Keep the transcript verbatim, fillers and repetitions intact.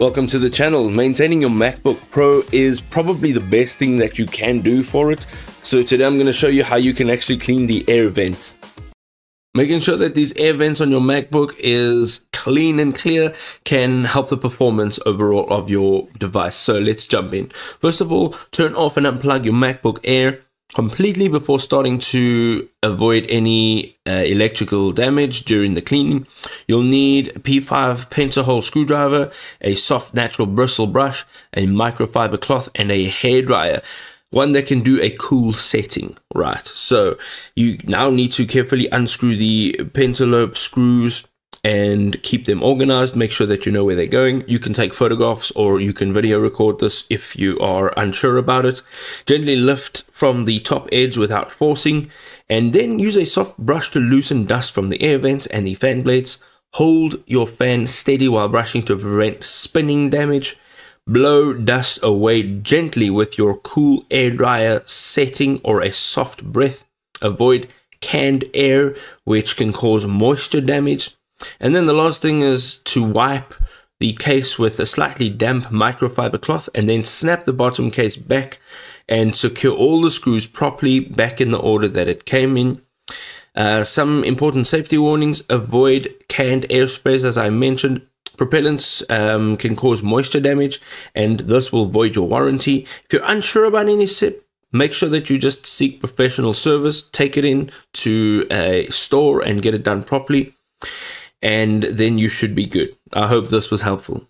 Welcome to the channel. Maintaining your MacBook Pro is probably the best thing that you can do for it. So today I'm going to show you how you can actually clean the air vents. Making sure that these air vents on your MacBook is clean and clear can help the performance overall of your device. So let's jump in. First of all, turn off and unplug your MacBook Air completely before starting to avoid any uh, electrical damage during the cleaning. You'll need a P five pentahole screwdriver, a soft natural bristle brush, a microfiber cloth, and a hairdryer. One that can do a cool setting, right? So you now need to carefully unscrew the pentalobe screws and keep them organized. Make sure that you know where they're going. You can take photographs or you can video record this if you are unsure about it. Gently lift from the top edge without forcing, and then use a soft brush to loosen dust from the air vents and the fan blades. Hold your fan steady while brushing to prevent spinning damage. Blow dust away gently with your cool air dryer setting or a soft breath. Avoid canned air, which can cause moisture damage. And then the last thing is to wipe the case with a slightly damp microfiber cloth, and then snap the bottom case back and secure all the screws properly back in the order that it came in. Uh, some important safety warnings: avoid canned air sprays, as I mentioned. Propellants um, can cause moisture damage, and this will void your warranty. If you're unsure about any sip, make sure that you just seek professional service. Take it in to a store and get it done properly, and then you should be good. I hope this was helpful.